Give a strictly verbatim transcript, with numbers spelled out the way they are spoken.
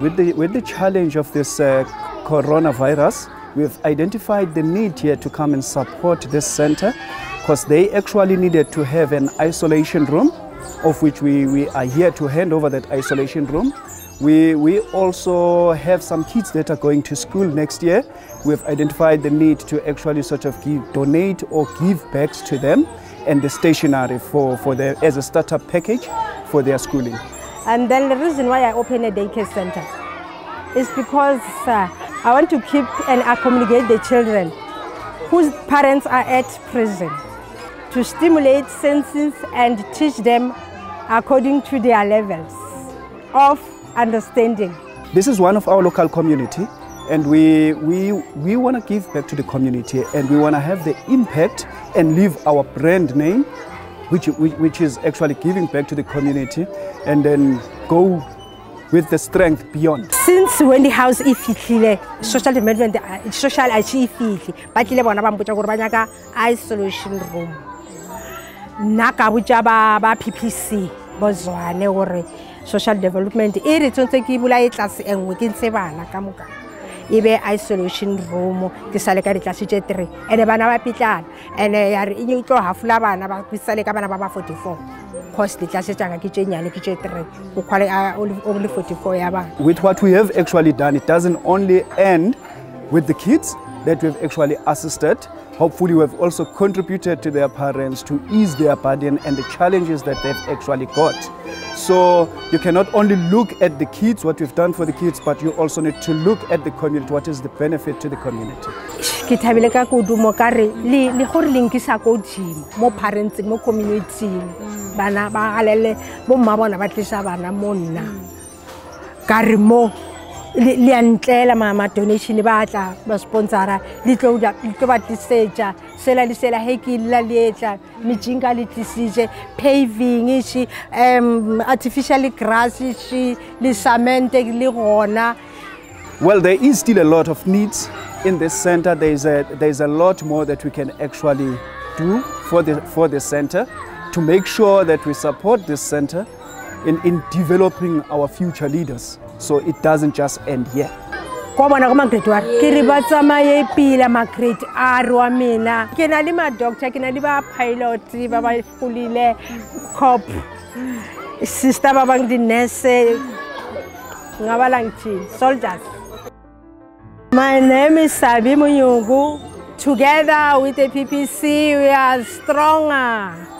With the, with the challenge of this uh, coronavirus, we've identified the need here to come and support this center because they actually needed to have an isolation room, of which we, we are here to hand over that isolation room. We, we also have some kids that are going to school next year. We've identified the need to actually sort of give, donate or give bags to them and the stationery for, for their, as a starter package for their schooling. And then the reason why I opened a daycare center is because uh, I want to keep and accommodate the children whose parents are at prison, to stimulate senses and teach them according to their levels of understanding. This is one of our local community, and we, we, we want to give back to the community, and we want to have the impact and leave our brand name, which, which, which is actually giving back to the community, and then go with the strength beyond. Since when the house is fitile, social development, social achievement, but ile bona ba mputa gore ba nyaka isolation room. Nna ka botsa ba P P C Botswana gore social development e re tsontse ke bula e class engwe ke ntse bana ka moka. Ebe isolation room ke sale ka class tse three ene bana ba pitlana ene ya re e utlo hafula bana ba kwitsale ka bana ba forty-four. With what we have actually done, it doesn't only end with the kids that we've actually assisted. Hopefully we've also contributed to their parents to ease their burden and the challenges that they've actually got. So you cannot only look at the kids, what we've done for the kids, but you also need to look at the community, what is the benefit to the community. Ke thabile ka go dumo ka re le le gore leng ke sa go jima mo parents mo community bana ba galele bo mma bona ba tlisa bana monna ka re mo le antlela mama donation ba tla ba sponsora le tlo ja ke ba tlisetsa sela le sela he ke la letla mijinga le tlisitse paving ishi um artificial grass ishi le cement le gona. Well, there is still a lot of needs in this center. There is a, there is a lot more that we can actually do for the, for the center to make sure that we support this center in, in developing our future leaders. So it doesn't just end here. Soldiers. My name is Sabi Muyungu. Together with the P P C, we are stronger.